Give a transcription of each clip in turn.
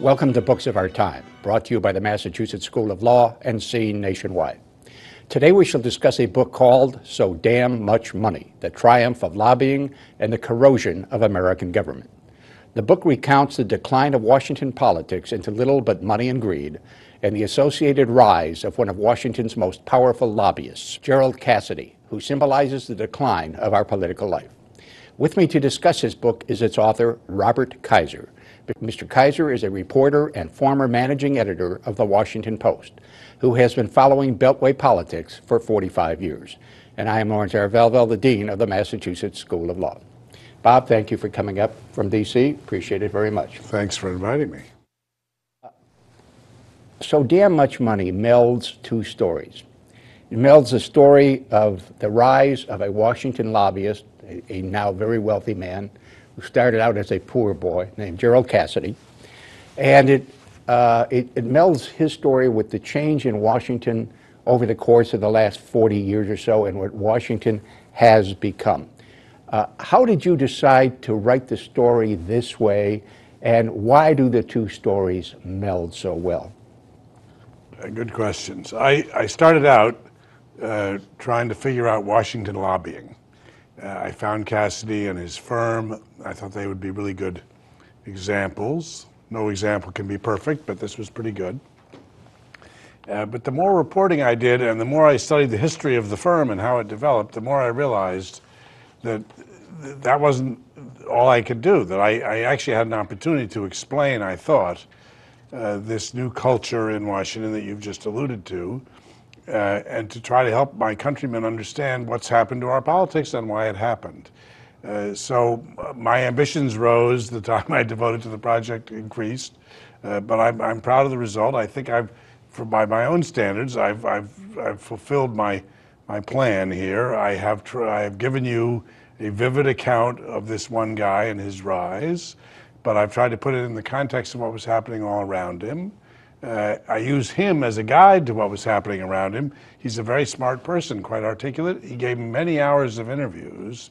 Welcome to Books of Our Time, brought to you by the Massachusetts School of Law and seen nationwide. Today we shall discuss a book called So Damn Much Money, The Triumph of Lobbying and the Corrosion of American Government. The book recounts the decline of Washington politics into little but money and greed, and the associated rise of one of Washington's most powerful lobbyists, Gerald Cassidy, who symbolizes the decline of our political life. With me to discuss his book is its author, Robert Kaiser. Mr. Kaiser is a reporter and former managing editor of the Washington Post, who has been following Beltway politics for 45 years. And I am Lawrence Arvelvel, the Dean of the Massachusetts School of Law. Bob, thank you for coming up from D.C. Appreciate it very much. Thanks for inviting me. So Damn Much Money melds two stories. It melds the story of the rise of a Washington lobbyist, a now very wealthy man, who started out as a poor boy named Gerald Cassidy. And it melds his story with the change in Washington over the course of the last 40 years or so and what Washington has become. How did you decide to write the story this way, and why do the two stories meld so well? Good questions. I started out trying to figure out Washington lobbying. I found Cassidy and his firm. I thought they would be really good examples. No example can be perfect, but this was pretty good. But the more reporting I did and the more I studied the history of the firm and how it developed, the more I realized that that wasn't all I could do, that I actually had an opportunity to explain, I thought, this new culture in Washington that you've just alluded to, and to try to help my countrymen understand what's happened to our politics and why it happened. So my ambitions rose, the time I devoted to the project increased, but I'm proud of the result. I think by my own standards, I've fulfilled my plan here. I have given you a vivid account of this one guy and his rise, but I've tried to put it in the context of what was happening all around him. I use him as a guide to what was happening around him. He's a very smart person, quite articulate. He gave many hours of interviews,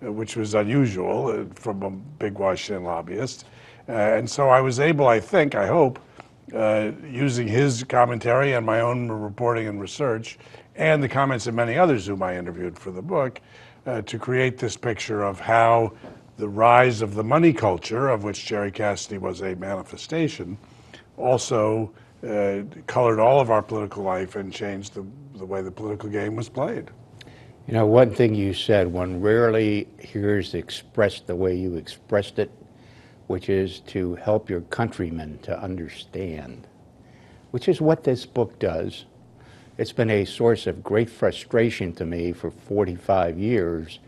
which was unusual from a big Washington lobbyist. And so I was able, I think, I hope, using his commentary and my own reporting and research, and the comments of many others whom I interviewed for the book, to create this picture of how the rise of the money culture, of which Jerry Cassidy was a manifestation, also colored all of our political life and changed the way the political game was played. You know, one thing you said, one rarely hears expressed the way you expressed it, which is to help your countrymen to understand, which is what this book does. It's been a source of great frustration to me for 45 years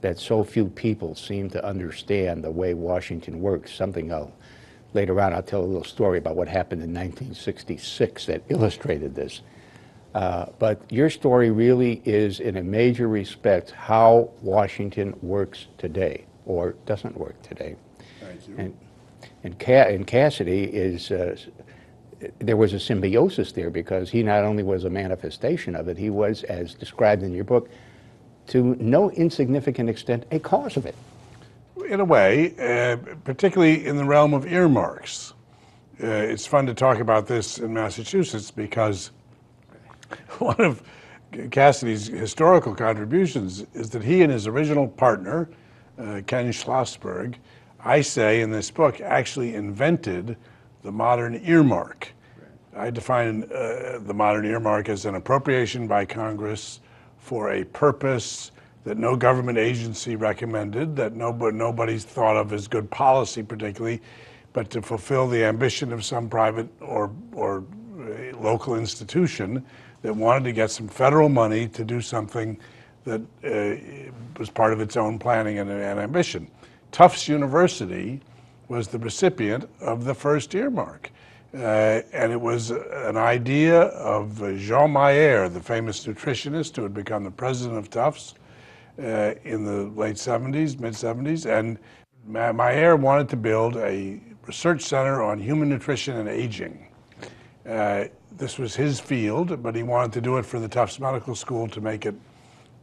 that so few people seem to understand the way Washington works. Something later on I'll tell a little story about what happened in 1966 that illustrated this. But your story really is, in a major respect, how Washington works today, or doesn't work today. Thank you. And Cassidy is, there was a symbiosis there, because he not only was a manifestation of it, he was, as described in your book, to no insignificant extent, a cause of it. In a way, particularly in the realm of earmarks. It's fun to talk about this in Massachusetts, because one of Cassidy's historical contributions is that he and his original partner, Ken Schlossberg, I say in this book, actually invented the modern earmark. I define the modern earmark as an appropriation by Congress for a purpose that no government agency recommended, that nobody's thought of as good policy particularly, but to fulfill the ambition of some private or local institution that wanted to get some federal money to do something that was part of its own planning and ambition. Tufts University was the recipient of the first earmark. And it was an idea of Jean Mayer, the famous nutritionist who had become the president of Tufts in the late 70s, mid 70s. And Mayer wanted to build a research center on human nutrition and aging. This was his field, but he wanted to do it for the Tufts Medical School to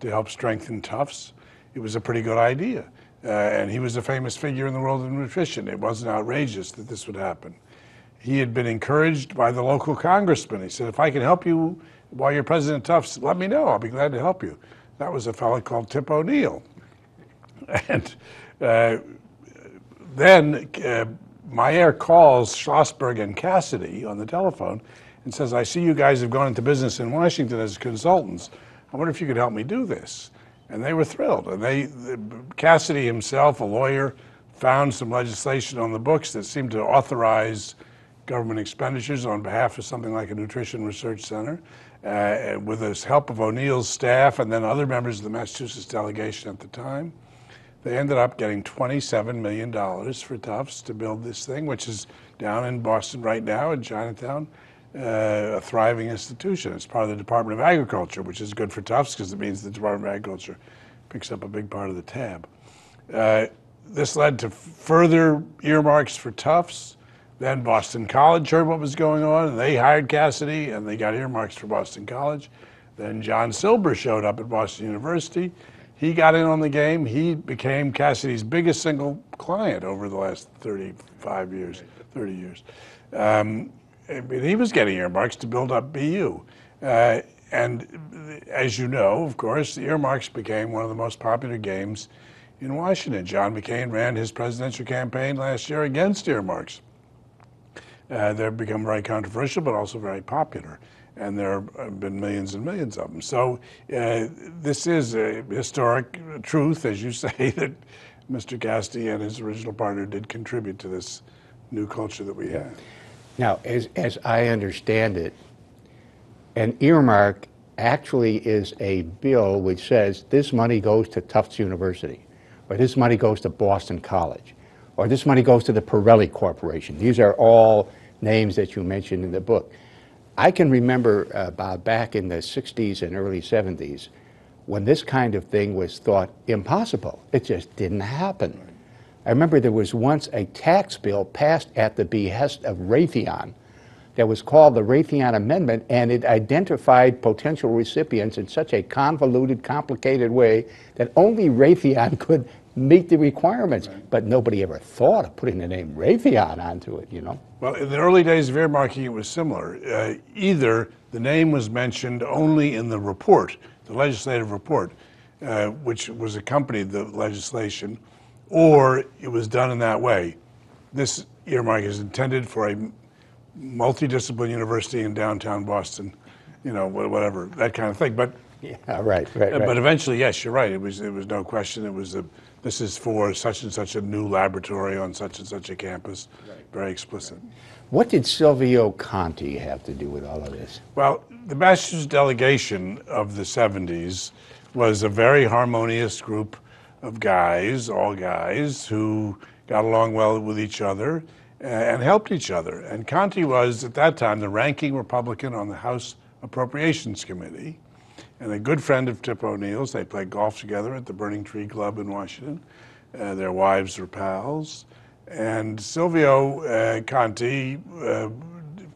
help strengthen Tufts. It was a pretty good idea. And he was a famous figure in the world of nutrition. It wasn't outrageous that this would happen. He had been encouraged by the local congressman. He said, if I can help you while you're President Tufts, let me know. I'll be glad to help you. That was a fellow called Tip O'Neill. And then Mayer calls Schlossberg and Cassidy on the telephone and says, I see you guys have gone into business in Washington as consultants. I wonder if you could help me do this. And they were thrilled. And Cassidy himself, a lawyer, found some legislation on the books that seemed to authorize government expenditures on behalf of something like a nutrition research center. With the help of O'Neill's staff and then other members of the Massachusetts delegation at the time, they ended up getting $27 million for Tufts to build this thing, which is down in Boston right now in Chinatown, a thriving institution. It's part of the Department of Agriculture, which is good for Tufts because it means the Department of Agriculture picks up a big part of the tab. This led to further earmarks for Tufts. Then Boston College heard what was going on, and they hired Cassidy, and they got earmarks for Boston College. Then John Silber showed up at Boston University. He got in on the game. He became Cassidy's biggest single client over the last 35 years, 30 years. He was getting earmarks to build up BU. And as you know, of course, the earmarks became one of the most popular games in Washington. John McCain ran his presidential campaign last year against earmarks. They've become very controversial, but also very popular. And there have been millions and millions of them. So this is a historic truth, as you say, that Mr. Cassidy and his original partner did contribute to this new culture that we have. Now, as I understand it, an earmark actually is a bill which says this money goes to Tufts University, or this money goes to Boston College, or this money goes to the Pirelli Corporation. These are all names that you mentioned in the book. I can remember Bob, back in the 60s and early 70s, when this kind of thing was thought impossible. It just didn't happen. I remember there was once a tax bill passed at the behest of Raytheon that was called the Raytheon Amendment, and it identified potential recipients in such a convoluted, complicated way that only Raytheon could meet the requirements, right. But nobody ever thought of putting the name Raytheon onto it, you know? Well, in the early days of earmarking, it was similar. Either the name was mentioned only in the report, the legislative report, which was accompanied the legislation, or it was done in that way. This earmark is intended for a multidisciplinary university in downtown Boston, you know, whatever, that kind of thing. But yeah, right. But eventually, yes, you're right. It was no question. It was this is for such and such a new laboratory on such and such a campus. Right. Very explicit. Right. What did Silvio Conti have to do with all of this? Well, the Massachusetts delegation of the 70s was a very harmonious group of guys, all guys, who got along well with each other and helped each other. And Conti was, at that time, the ranking Republican on the House Appropriations Committee, and a good friend of Tip O'Neill's. They played golf together at the Burning Tree Club in Washington. Their wives were pals. And Silvio Conti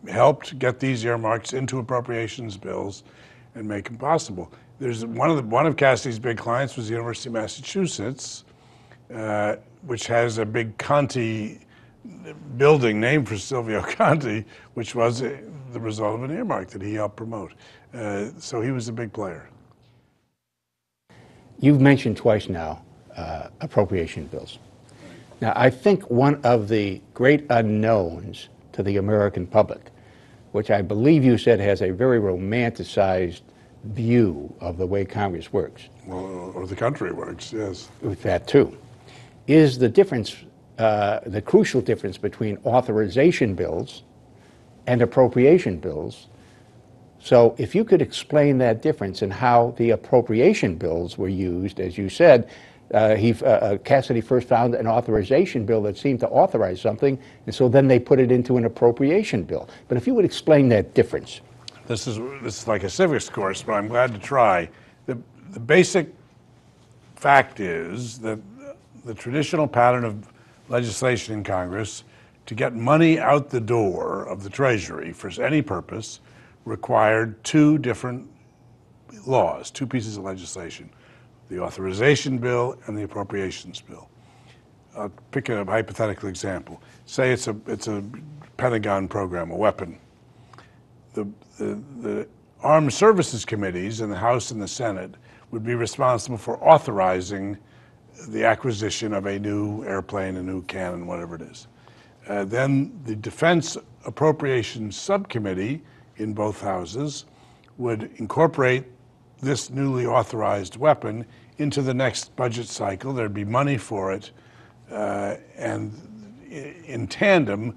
helped get these earmarks into appropriations bills and make them possible. There's one of Cassidy's big clients was the University of Massachusetts, which has a big Conti building named for Silvio Conti, which was the result of an earmark that he helped promote. So he was a big player. You've mentioned twice now appropriation bills. Now, I think one of the great unknowns to the American public, which I believe you said has a very romanticized view of the way Congress works. Well, or the country works, yes. With that, too, is the difference, the crucial difference between authorization bills and appropriation bills. So if you could explain that difference and how the appropriation bills were used, as you said, Cassidy first found an authorization bill that seemed to authorize something, and so then they put it into an appropriation bill. But if you would explain that difference. This is like a civics course, but I'm glad to try. The basic fact is that the traditional pattern of legislation in Congress to get money out the door of the Treasury for any purpose required two different laws, two pieces of legislation, the authorization bill and the appropriations bill. I'll pick a hypothetical example. Say it's a Pentagon program, a weapon. The Armed Services Committees in the House and the Senate would be responsible for authorizing the acquisition of a new airplane, a new cannon, whatever it is. Then the Defense Appropriations Subcommittee in both houses would incorporate this newly authorized weapon into the next budget cycle. There'd be money for it. And in tandem,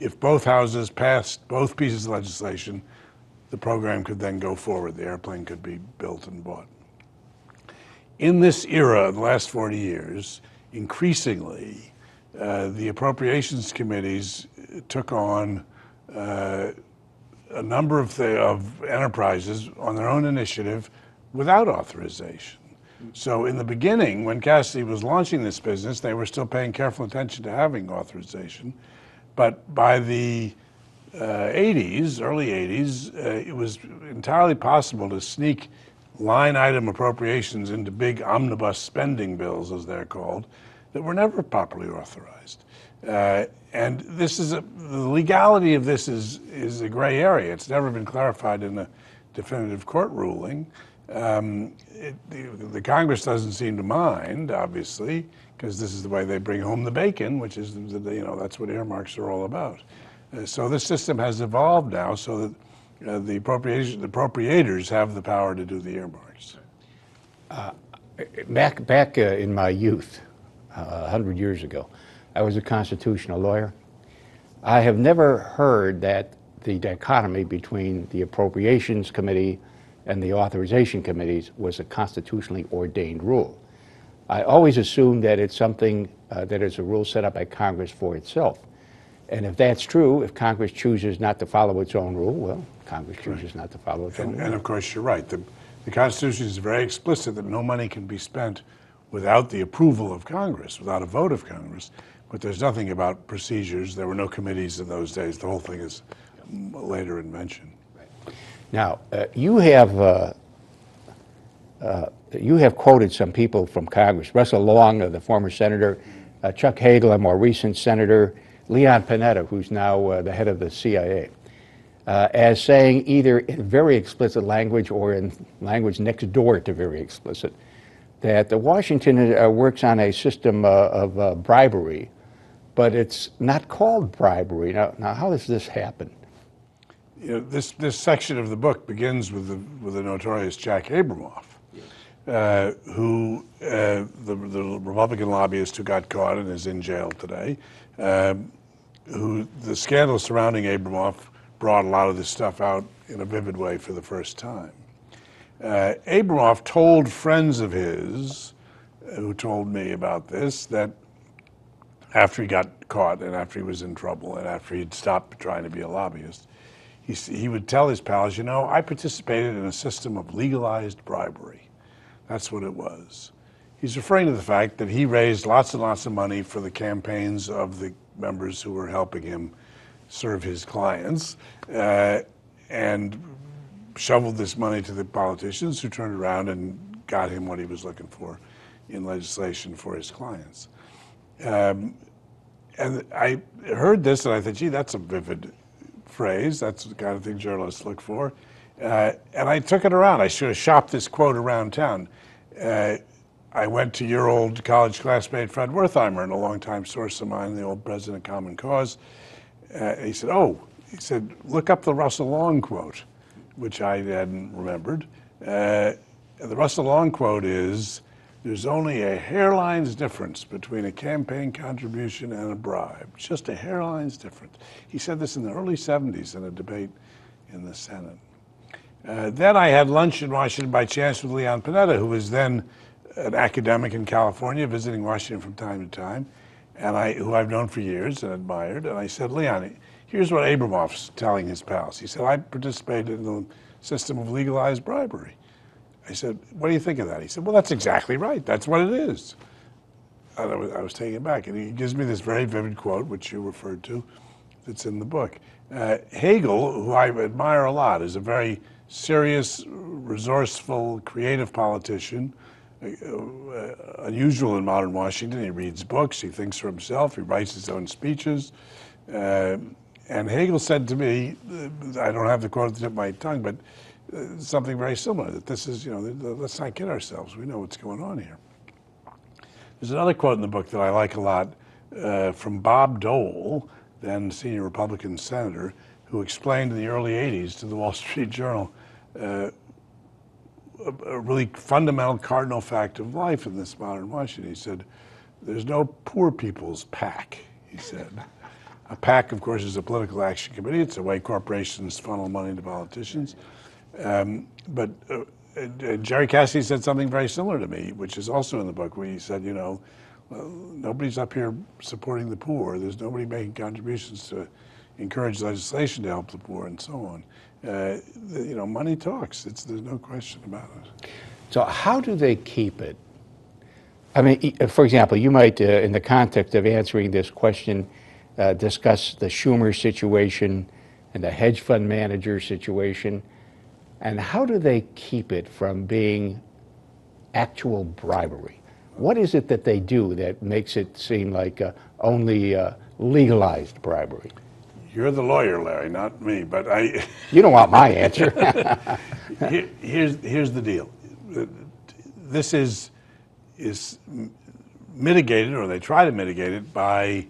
if both houses passed both pieces of legislation, the program could then go forward. The airplane could be built and bought. In this era of the last 40 years, increasingly, the appropriations committees took on a number of enterprises on their own initiative without authorization. So in the beginning, when Cassidy was launching this business, they were still paying careful attention to having authorization. But by the early 80s, it was entirely possible to sneak line item appropriations into big omnibus spending bills, as they're called, that were never properly authorized. And this is the legality of this is a gray area. It's never been clarified in a definitive court ruling. The Congress doesn't seem to mind, obviously, because this is the way they bring home the bacon, which is, that's what earmarks are all about. So this system has evolved now so that the appropriators have the power to do the earmarks. Back in my youth, 100 years ago, I was a constitutional lawyer. I have never heard that the dichotomy between the Appropriations Committee and the Authorization Committees was a constitutionally ordained rule. I always assumed that it's something that is a rule set up by Congress for itself. And if that's true, if Congress chooses not to follow its own rule, well, Congress chooses not to follow its own rule. And of course, you're right. The Constitution is very explicit that no money can be spent without the approval of Congress, without a vote of Congress. But there's nothing about procedures. There were no committees in those days. The whole thing is a later invention. Right. Now, you have quoted some people from Congress, Russell Long, the former senator, Chuck Hagel, a more recent senator, Leon Panetta, who's now the head of the CIA, as saying either in very explicit language or in language next door to very explicit, that Washington works on a system of bribery, but it's not called bribery. Now, how does this happen? You know, this section of the book begins with the notorious Jack Abramoff, who the Republican lobbyist who got caught and is in jail today. Who the scandal surrounding Abramoff brought a lot of this stuff out in a vivid way for the first time. Abramoff told friends of his, who told me about this, that after he got caught and after he was in trouble and after he'd stopped trying to be a lobbyist, he would tell his pals, you know, I participated in a system of legalized bribery. That's what it was. He's referring to the fact that he raised lots and lots of money for the campaigns of the members who were helping him serve his clients and shoveled this money to the politicians who turned around and got him what he was looking for in legislation for his clients. And I heard this and I thought, gee, that's a vivid phrase. That's the kind of thing journalists look for. And I took it around. I should have shopped this quote around town. I went to your old college classmate, Fred Wertheimer, and a longtime source of mine, the old president of Common Cause. He said, look up the Russell Long quote, which I hadn't remembered. The Russell Long quote is, there's only a hairline's difference between a campaign contribution and a bribe. Just a hairline's difference. He said this in the early 70s in a debate in the Senate. Then I had lunch in Washington by chance with Leon Panetta, who was then an academic in California, visiting Washington from time to time, and who I've known for years and admired. And I said, Leon, here's what Abramoff's telling his pals. He said, I participated in the system of legalized bribery. I said, what do you think of that? He said, well, that's exactly right. That's what it is. And I was taken aback. And he gives me this very vivid quote, which you referred to, that's in the book. Hagel, who I admire a lot, is a very serious, resourceful, creative politician unusual in modern Washington. He reads books, he thinks for himself, he writes his own speeches. And Hagel said to me, I don't have the quote at the tip of my tongue, but something very similar, that this is, you know, let's not kid ourselves. We know what's going on here. There's another quote in the book that I like a lot from Bob Dole, then senior Republican senator, who explained in the early 80s to the Wall Street Journal a really fundamental cardinal fact of life in this modern Washington. He said, there's no poor people's PAC, he said. A PAC, of course, is a political action committee. It's the way corporations funnel money to politicians. But Gerald Cassidy said something very similar to me, which is also in the book, where he said, you know, well, nobody's up here supporting the poor. There's nobody making contributions to encourage legislation to help the poor and so on. You know, money talks. There's no question about it. So how do they keep it? I mean, for example, you might, in the context of answering this question, discuss the Schumer situation and the hedge fund manager situation, and how do they keep it from being actual bribery? What is it that they do that makes it seem like only legalized bribery? You're the lawyer, Larry, not me, but I... You don't want my answer. Here's the deal. This is mitigated, or they try to mitigate it, by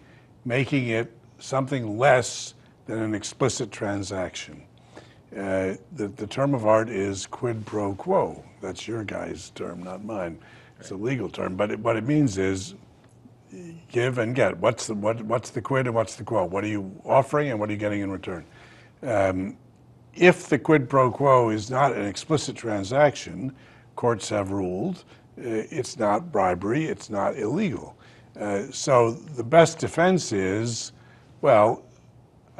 making it something less than an explicit transaction. The term of art is quid pro quo. That's your guy's term, not mine. It's a legal term, but what it means is give and get. What's the quid and what's the quo? What are you offering and what are you getting in return? If the quid pro quo is not an explicit transaction, courts have ruled, it's not bribery, it's not illegal. So the best defense is, well,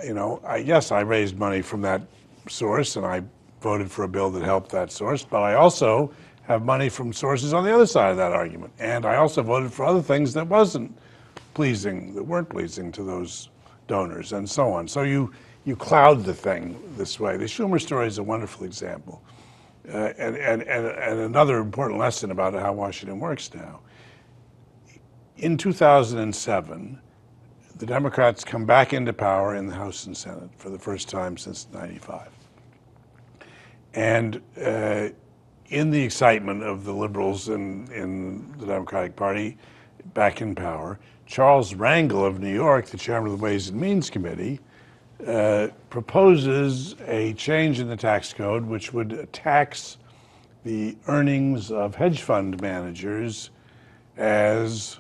you know, yes, I raised money from that source and I voted for a bill that helped that source, but I also have money from sources on the other side of that argument. And I also voted for other things that wasn't pleasing, that weren't pleasing to those donors and so on. So you cloud the thing this way. The Schumer story is a wonderful example. And another important lesson about how Washington works now. In 2007, the Democrats come back into power in the House and Senate for the first time since '95. And in the excitement of the liberals in the Democratic Party back in power, Charles Rangel of New York, the chairman of the Ways and Means Committee, proposes a change in the tax code which would tax the earnings of hedge fund managers as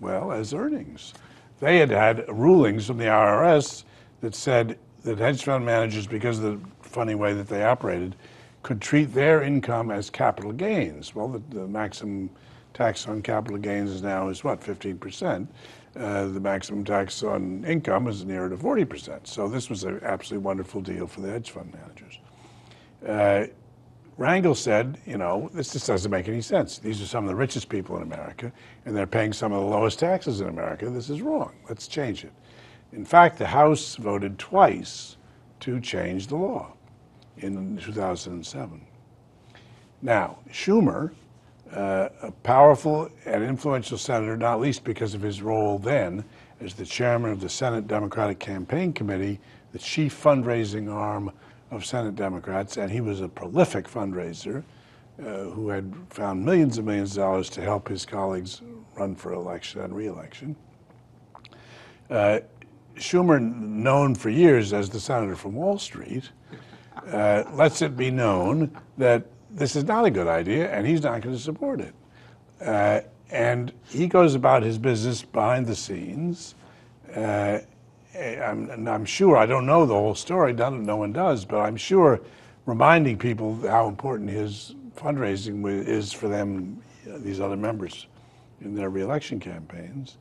well, as earnings. They had rulings from the IRS that said that hedge fund managers, because of the funny way that they operated, could treat their income as capital gains. Well, the maximum tax on capital gains is now is what, 15%. The maximum tax on income is nearer to 40%. So this was an absolutely wonderful deal for the hedge fund managers. Rangel said, you know, this just doesn't make any sense. These are some of the richest people in America, and they're paying some of the lowest taxes in America. This is wrong. Let's change it. In fact, the House voted twice to change the law in 2007. Now, Schumer, a powerful and influential senator, not least because of his role then as the chairman of the Senate Democratic Campaign Committee, the chief fundraising arm of Senate Democrats, and he was a prolific fundraiser who had found millions and millions of dollars to help his colleagues run for election and re-election. Schumer, known for years as the senator from Wall Street, lets it be known that this is not a good idea and he's not going to support it. And he goes about his business behind the scenes. I'm sure, I don't know the whole story, no one does, but I'm sure reminding people how important his fundraising is for them, these other members, in their re-election campaigns.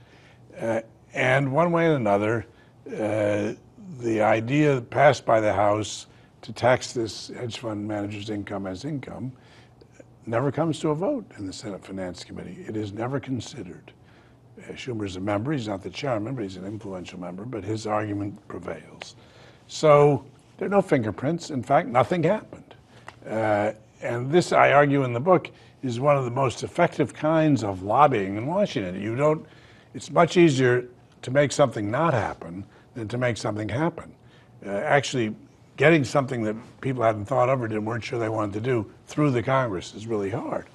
And one way or another, the idea passed by the House to tax this hedge fund manager's income as income never comes to a vote in the Senate Finance Committee. It is never considered. Schumer's a member, he's not the chairman, but he's an influential member, but his argument prevails. So there are no fingerprints. In fact, nothing happened. And this, I argue in the book, is one of the most effective kinds of lobbying in Washington. You don't, it's much easier to make something not happen than to make something happen. Actually getting something that people hadn't thought of or didn't, weren't sure they wanted to do through the Congress is really hard.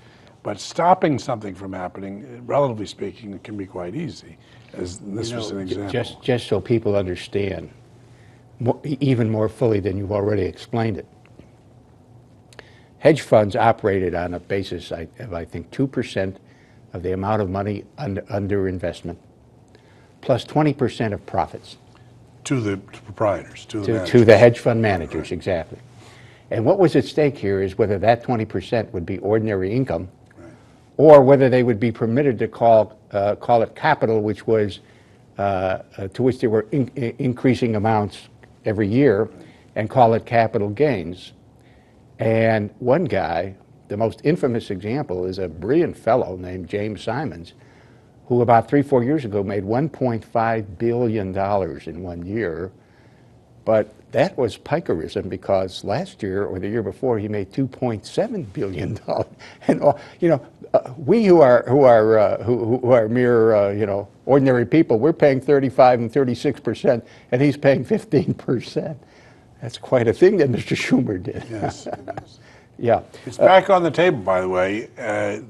But stopping something from happening, relatively speaking, can be quite easy, as this was an example. Just so people understand, even more fully than you've already explained it, hedge funds operated on a basis of, I think, 2% of the amount of money under investment, plus 20% of profits. To the proprietors, to the hedge fund managers, right. Exactly. And what was at stake here is whether that 20% would be ordinary income, right, or whether they would be permitted to call it capital, which was to which there were increasing amounts every year, right, and call it capital gains. And one guy, the most infamous example, is a brilliant fellow named James Simons, who about 3 or 4 years ago made $1.5 billion in 1 year. But that was pikerism, because last year or the year before he made $2.7 billion. And you know, we who are mere you know, ordinary people, we're paying 35 and 36%, and he's paying 15%. That's quite a thing that Mr. Schumer did. Yes, it is. Yeah. It's back on the table, by the way,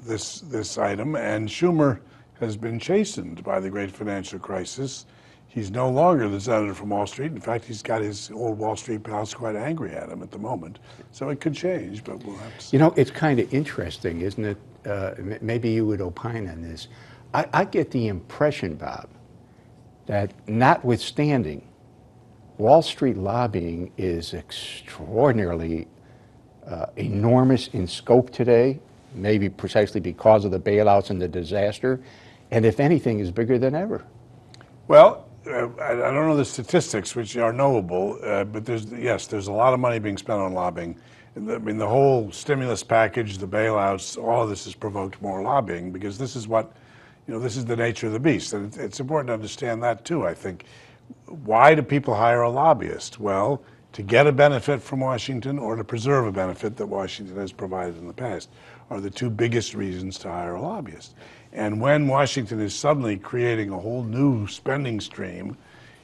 this item, and Schumer has been chastened by the great financial crisis. He's no longer the senator from Wall Street. In fact, he's got his old Wall Street pals quite angry at him at the moment. So it could change, but we'll have to see. You know, it's kind of interesting, isn't it? Maybe you would opine on this. I get the impression, Bob, that notwithstanding, Wall Street lobbying is extraordinarily enormous in scope today, maybe precisely because of the bailouts and the disaster, and if anything, is bigger than ever. Well, I don't know the statistics, which are knowable, but yes, there's a lot of money being spent on lobbying. I mean, the whole stimulus package, the bailouts, all of this has provoked more lobbying, because this is what, you know, this is the nature of the beast. And it's important to understand that too, I think. Why do people hire a lobbyist? Well, to get a benefit from Washington, or to preserve a benefit that Washington has provided in the past, are the two biggest reasons to hire a lobbyist. And when Washington is suddenly creating a whole new spending stream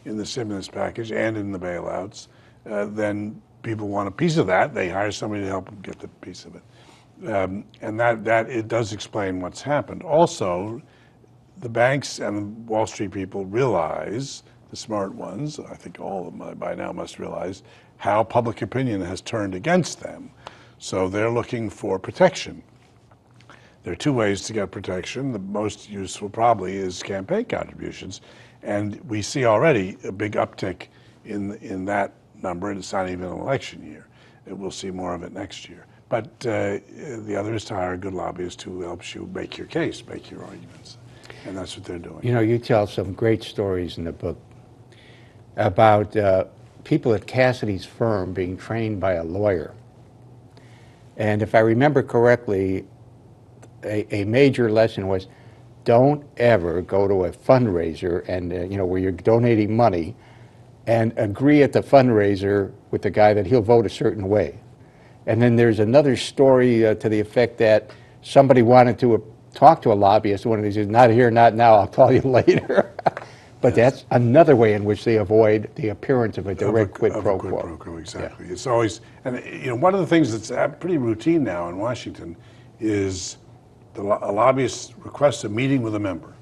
in the stimulus package and in the bailouts, then people want a piece of that. They hire somebody to help them get the piece of it. And that it does explain what's happened. Also, the banks and the Wall Street people realize, the smart ones, I think all of them by now must realize, how public opinion has turned against them. So they're looking for protection. There are two ways to get protection. The most useful probably is campaign contributions. And we see already a big uptick in that number, and it's not even an election year. We'll see more of it next year. But the other is to hire a good lobbyist who helps you make your case, make your arguments. And that's what they're doing. You know, you tell some great stories in the book about people at Cassidy's firm being trained by a lawyer. And if I remember correctly, a major lesson was, don't ever go to a fundraiser and you know, where you're donating money, and agree at the fundraiser with the guy that he'll vote a certain way. And then there's another story to the effect that somebody wanted to talk to a lobbyist, one of these says, not here, not now, I'll call you later. But yes, that's another way in which they avoid the appearance of a direct quid pro quo. Exactly. Yeah. It's always, and you know, one of the things that's pretty routine now in Washington is a lobbyist requests a meeting with a member.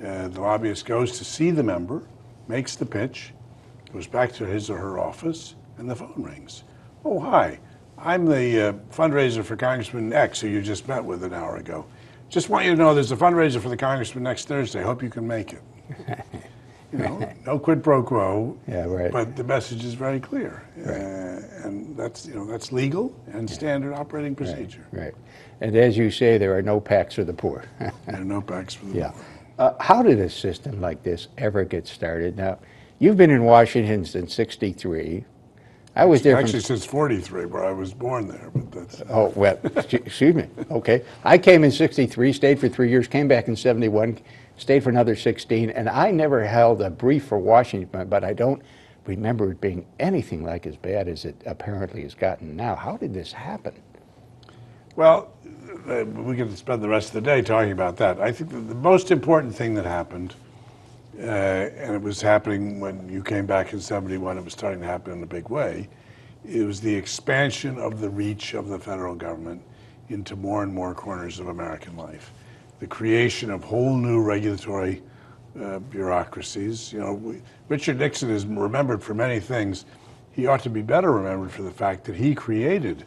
The lobbyist goes to see the member, makes the pitch, goes back to his or her office, and the phone rings. Oh, hi, I'm the fundraiser for Congressman X, who you just met with an hour ago. Just want you to know there's a fundraiser for the Congressman next Thursday. Hope you can make it. You know, no quid pro quo, yeah, right, but the message is very clear. Right. And that's, you know, that's legal and standard operating procedure. Right, right. And as you say, there are no PACs for the poor. There are no PACs for the poor. How did a system like this ever get started? Now, you've been in Washington since '63. I was there actually since '43, where I was born there. But that's oh well, excuse me. Okay, I came in '63, stayed for 3 years, came back in '71, stayed for another 16, and I never held a brief for Washington. But I don't remember it being anything like as bad as it apparently has gotten now. How did this happen? Well, we can spend the rest of the day talking about that. I think the most important thing that happened, and it was happening when you came back in '71, it was starting to happen in a big way, it was the expansion of the reach of the federal government into more and more corners of American life. The creation of whole new regulatory bureaucracies. You know, Richard Nixon is remembered for many things. He ought to be better remembered for the fact that he created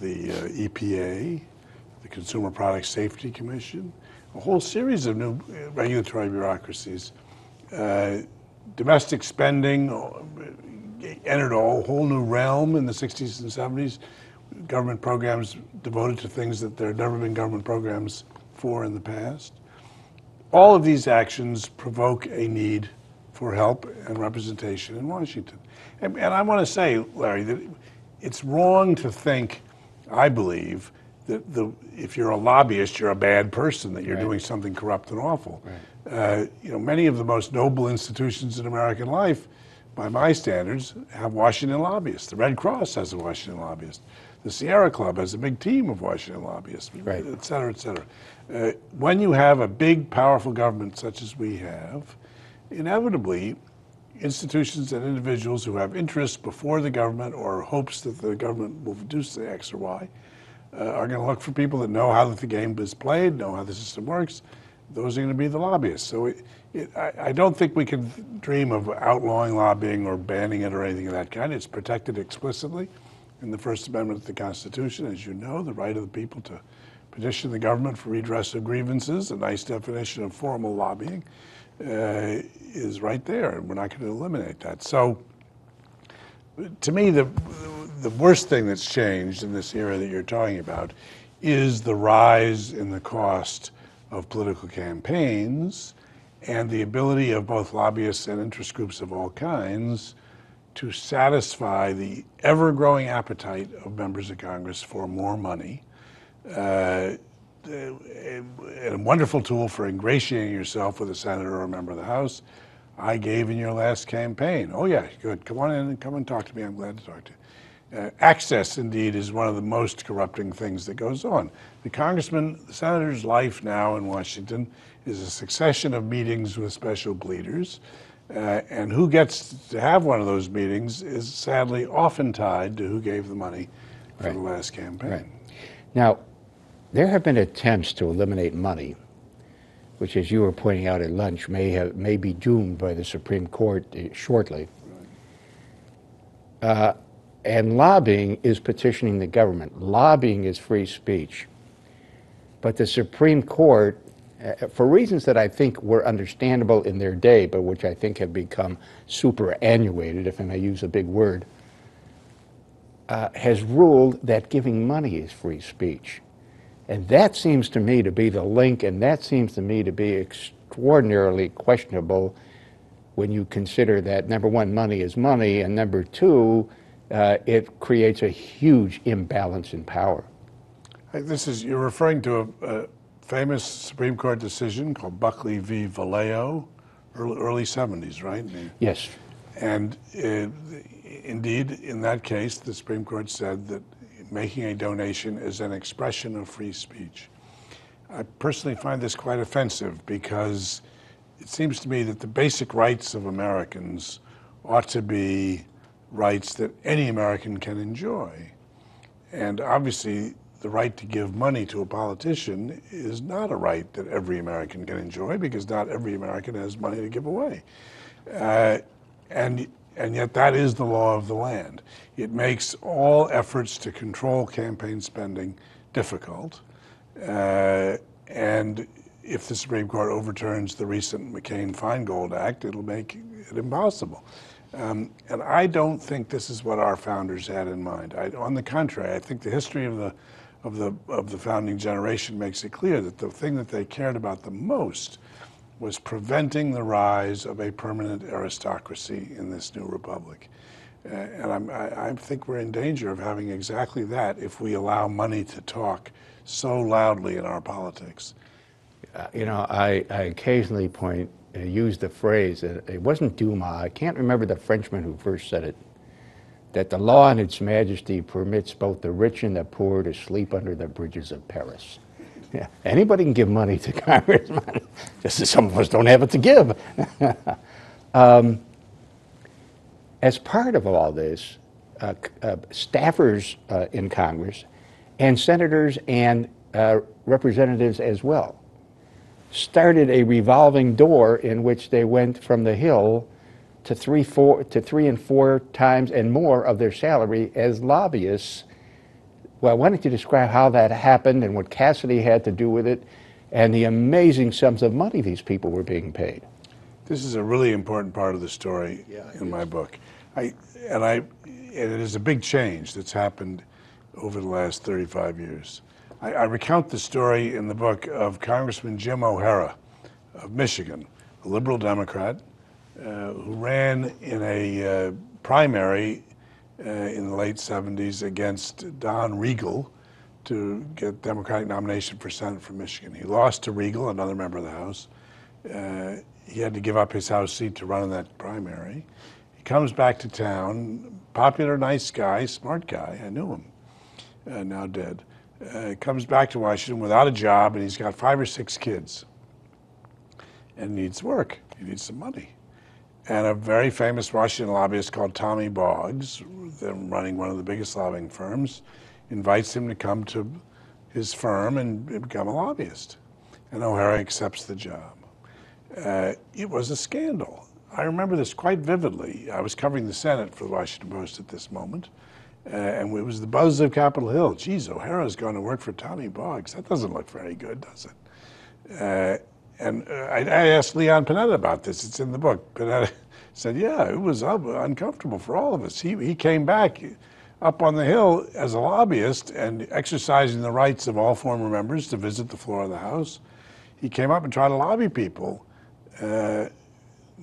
the EPA, the Consumer Product Safety Commission, a whole series of new regulatory bureaucracies. Domestic spending entered a whole new realm in the 60s and 70s. Government programs devoted to things that there had never been government programs for in the past. All of these actions provoke a need for help and representation in Washington. And I want to say, Larry, that it's wrong to think, I believe, that if you're a lobbyist, you're a bad person, that you're right. doing something corrupt and awful. Right. You know, many of the most noble institutions in American life, by my standards, have Washington lobbyists. The Red Cross has a Washington lobbyist. The Sierra Club has a big team of Washington lobbyists, right. et cetera, et cetera. When you have a big, powerful government such as we have, inevitably, institutions and individuals who have interests before the government or hopes that the government will do X or Y are going to look for people that know how the game is played, know how the system works. Those are going to be the lobbyists. So I don't think we can dream of outlawing lobbying or banning it or anything of that kind. It's protected explicitly in the First Amendment of the Constitution, as you know, the right of the people to petition the government for redress of grievances, a nice definition of formal lobbying. Is right there, and we're not going to eliminate that. So, to me, the worst thing that's changed in this era that you're talking about is the rise in the cost of political campaigns and the ability of both lobbyists and interest groups of all kinds to satisfy the ever-growing appetite of members of Congress for more money. A wonderful tool for ingratiating yourself with a senator or a member of the House. I gave in your last campaign. Oh yeah, good. Come on in and come and talk to me. I'm glad to talk to you. Access, indeed, is one of the most corrupting things that goes on. The congressman, the senator's life now in Washington is a succession of meetings with special bleeders. And who gets to have one of those meetings is sadly often tied to who gave the money for right. the last campaign. Right. Now, there have been attempts to eliminate money, which, as you were pointing out at lunch, may be doomed by the Supreme Court shortly. And lobbying is petitioning the government. Lobbying is free speech. But the Supreme Court, for reasons that I think were understandable in their day, but which I think have become superannuated, if I may use a big word, has ruled that giving money is free speech. And that seems to me to be the link, and that seems to me to be extraordinarily questionable when you consider that, number one, money is money, and number two, it creates a huge imbalance in power. You're referring to a famous Supreme Court decision called Buckley v. Vallejo, early 70s, right? Yes. And indeed, in that case, the Supreme Court said that making a donation is an expression of free speech. I personally find this quite offensive because it seems to me that the basic rights of Americans ought to be rights that any American can enjoy. And obviously, the right to give money to a politician is not a right that every American can enjoy because not every American has money to give away. And yet that is the law of the land. It makes all efforts to control campaign spending difficult. And if the Supreme Court overturns the recent McCain-Feingold Act, it'll make it impossible. And I don't think this is what our founders had in mind. On the contrary, I think the history of the founding generation makes it clear that the thing that they cared about the most was preventing the rise of a permanent aristocracy in this new republic. And I think we're in danger of having exactly that if we allow money to talk so loudly in our politics. You know, I occasionally use the phrase, it wasn't Dumas, I can't remember the Frenchman who first said it, that the law in its majesty permits both the rich and the poor to sleep under the bridges of Paris. Yeah. Anybody can give money to congressmen, just as some of us don't have it to give. As part of all this, staffers in Congress and senators and representatives as well started a revolving door in which they went from the Hill to three and four times and more of their salary as lobbyists. Well, why don't you describe how that happened and what Cassidy had to do with it and the amazing sums of money these people were being paid? This is a really important part of the story in my book. And it is a big change that's happened over the last 35 years. I recount the story in the book of Congressman Jim O'Hara of Michigan, a liberal Democrat who ran in a primary in the late 70s against Don Riegel to get Democratic nomination for Senate from Michigan. He lost to Riegel, another member of the House. He had to give up his House seat to run in that primary. He comes back to town, popular, nice guy, smart guy. I knew him, now dead. Comes back to Washington without a job, and he's got 5 or 6 kids and needs work. He needs some money. And a very famous Washington lobbyist called Tommy Boggs, then running one of the biggest lobbying firms, invites him to come to his firm and become a lobbyist. And O'Hara accepts the job. It was a scandal. I remember this quite vividly. I was covering the Senate for the Washington Post at this moment, and it was the buzz of Capitol Hill. Geez, O'Hara's going to work for Tommy Boggs. That doesn't look very good, does it? And I asked Leon Panetta about this. It's in the book. Panetta said, yeah, it was uncomfortable for all of us. He came back up on the Hill as a lobbyist and exercising the rights of all former members to visit the floor of the House. He came up and tried to lobby people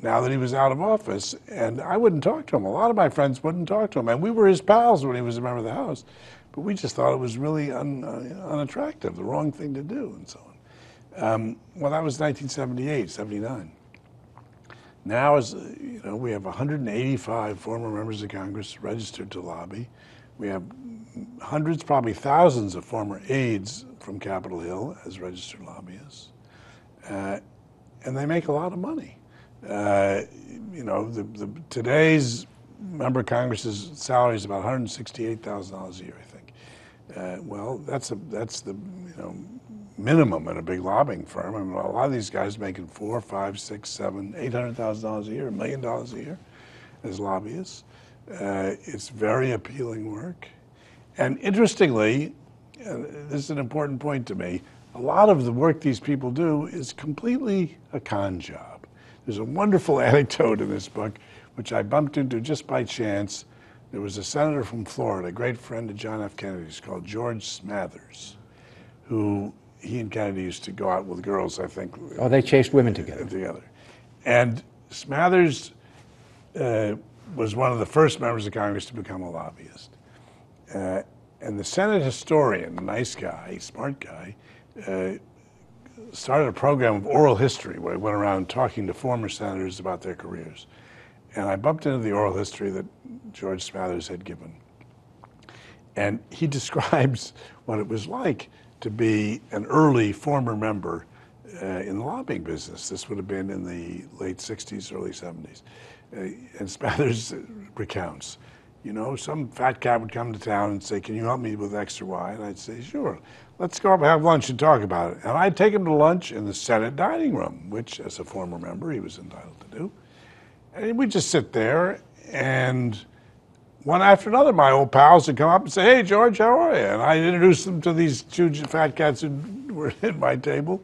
now that he was out of office. And I wouldn't talk to him. A lot of my friends wouldn't talk to him. And we were his pals when he was a member of the House. But we just thought it was really unattractive, the wrong thing to do, and so on. Well, that was 1978, 79. Now, as you know, we have 185 former members of Congress registered to lobby. We have hundreds, probably thousands of former aides from Capitol Hill as registered lobbyists. And they make a lot of money. You know, today's member of Congress's salary is about $168,000 a year, I think. Well, that's the, you know, minimum in a big lobbying firm. I mean, a lot of these guys making $400,000, $500,000, $600,000, $700,000, $800,000 a year, $1 million a year as lobbyists. It's very appealing work. And interestingly, this is an important point to me, a lot of the work these people do is completely a con job. There's a wonderful anecdote in this book, which I bumped into just by chance. There was a senator from Florida, a great friend of John F. Kennedy's, called George Smathers, who he and Kennedy used to go out with girls, I think. Oh, they chased women together. And Smathers was one of the first members of Congress to become a lobbyist. And the Senate historian, nice guy, smart guy, started a program of oral history where he went around talking to former senators about their careers. And I bumped into the oral history that George Smathers had given. And he describes what it was like to be an early former member in the lobbying business. This would have been in the late 60s, early 70s. And Smathers recounts, you know, some fat cat would come to town and say, can you help me with X or Y? And I'd say, sure, let's go up and have lunch and talk about it. And I'd take him to lunch in the Senate dining room, which as a former member, he was entitled to do. And we'd just sit there, and one after another, my old pals would come up and say, hey, George, how are you? And I'd introduce them to these two fat cats who were at my table.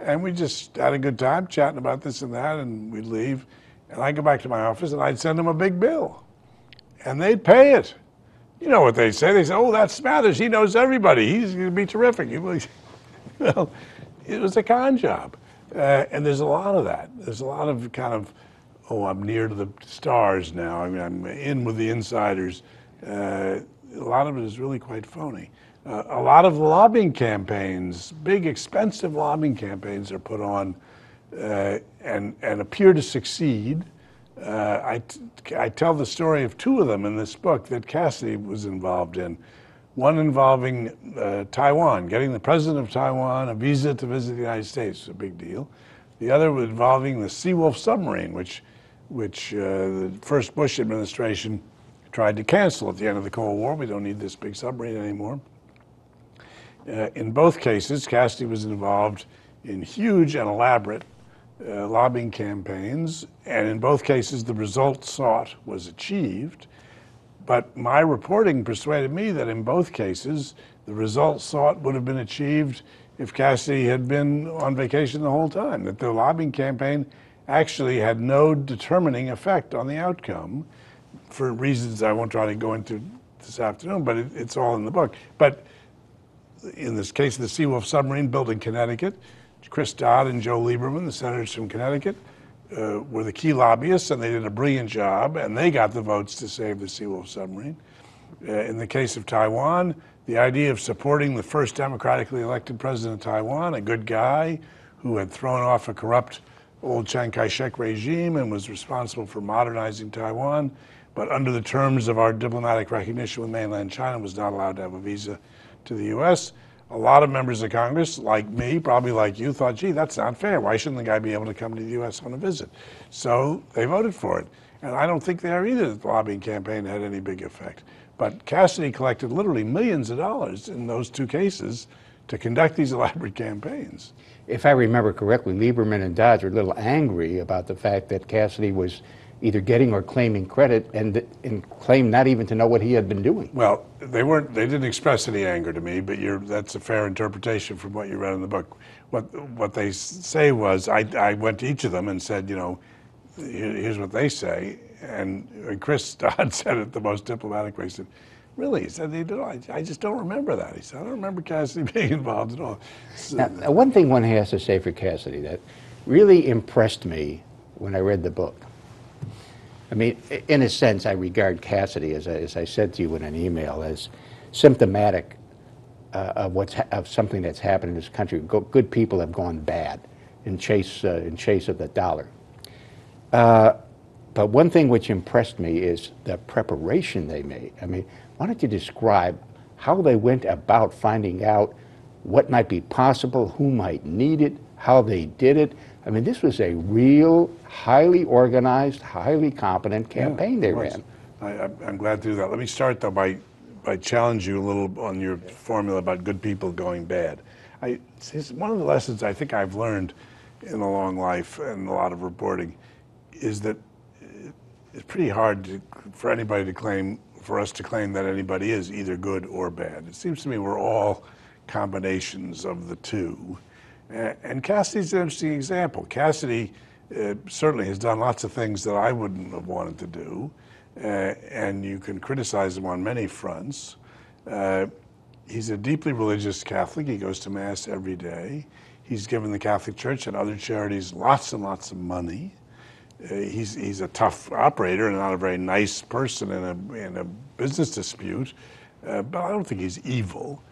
And we just had a good time chatting about this and that, and we'd leave. And I'd go back to my office, and I'd send them a big bill. And they'd pay it. You know what they'd say. They'd say, oh, that's Smathers. He knows everybody. He's going to be terrific. Well, it was a con job. And there's a lot of that. There's a lot of kind of, oh, I'm near to the stars now. I mean, I'm in with the insiders. A lot of it is really quite phony. A lot of lobbying campaigns, big, expensive lobbying campaigns are put on and appear to succeed I tell the story of two of them in this book that Cassidy was involved in. One involving Taiwan, getting the president of Taiwan a visa to visit the United States, a big deal. The other was involving the Seawolf submarine, which the first Bush administration tried to cancel at the end of the Cold War. We don't need this big submarine anymore. In both cases, Cassidy was involved in huge and elaborate lobbying campaigns, and in both cases, the result sought was achieved. But my reporting persuaded me that in both cases, the result sought would have been achieved if Cassidy had been on vacation the whole time, that the lobbying campaign actually had no determining effect on the outcome, for reasons I won't try to go into this afternoon, but it's all in the book. But in this case, the Seawolf submarine built in Connecticut, Chris Dodd and Joe Lieberman, the senators from Connecticut, were the key lobbyists, and they did a brilliant job, and they got the votes to save the Seawolf submarine. In the case of Taiwan, the idea of supporting the first democratically elected president of Taiwan, a good guy who had thrown off a corrupt old Chiang Kai-shek regime and was responsible for modernizing Taiwan, but under the terms of our diplomatic recognition with mainland China was not allowed to have a visa to the U.S. A lot of members of Congress, like me, probably like you, thought, gee, that's not fair. Why shouldn't the guy be able to come to the U.S. on a visit? So they voted for it. And I don't think there either the lobbying campaign had any big effect. But Cassidy collected literally millions of dollars in those two cases to conduct these elaborate campaigns. If I remember correctly, Lieberman and Dodge were a little angry about the fact that Cassidy was either getting or claiming credit, and claimed not even to know what he had been doing. Well, they didn't express any anger to me, but that's a fair interpretation from what you read in the book. What they say was, I went to each of them and said, you know, here's what they say, and Chris Dodd said it the most diplomatic way. He said, really? He said, I just don't remember that. He said, I don't remember Cassidy being involved at all. So, now, one thing one has to say for Cassidy that really impressed me when I read the book. I mean, in a sense, I regard Cassidy, as I said to you in an email, as symptomatic of something that's happened in this country. Good people have gone bad in chase of the dollar. But one thing which impressed me is the preparation they made. I mean, why don't you describe how they went about finding out what might be possible, who might need it, how they did it? I mean, this was a real, highly organized, highly competent campaign they ran. I'm glad to do that. Let me start, though, by challenging you a little on your formula about good people going bad. One of the lessons I think I've learned in a long life and a lot of reporting is that it's pretty hard for us to claim that anybody is either good or bad. It seems to me we're all combinations of the two. And Cassidy's an interesting example. Cassidy certainly has done lots of things that I wouldn't have wanted to do, and you can criticize him on many fronts. He's a deeply religious Catholic. He goes to Mass every day. He's given the Catholic Church and other charities lots and lots of money. He's a tough operator and not a very nice person in a business dispute, but I don't think he's evil.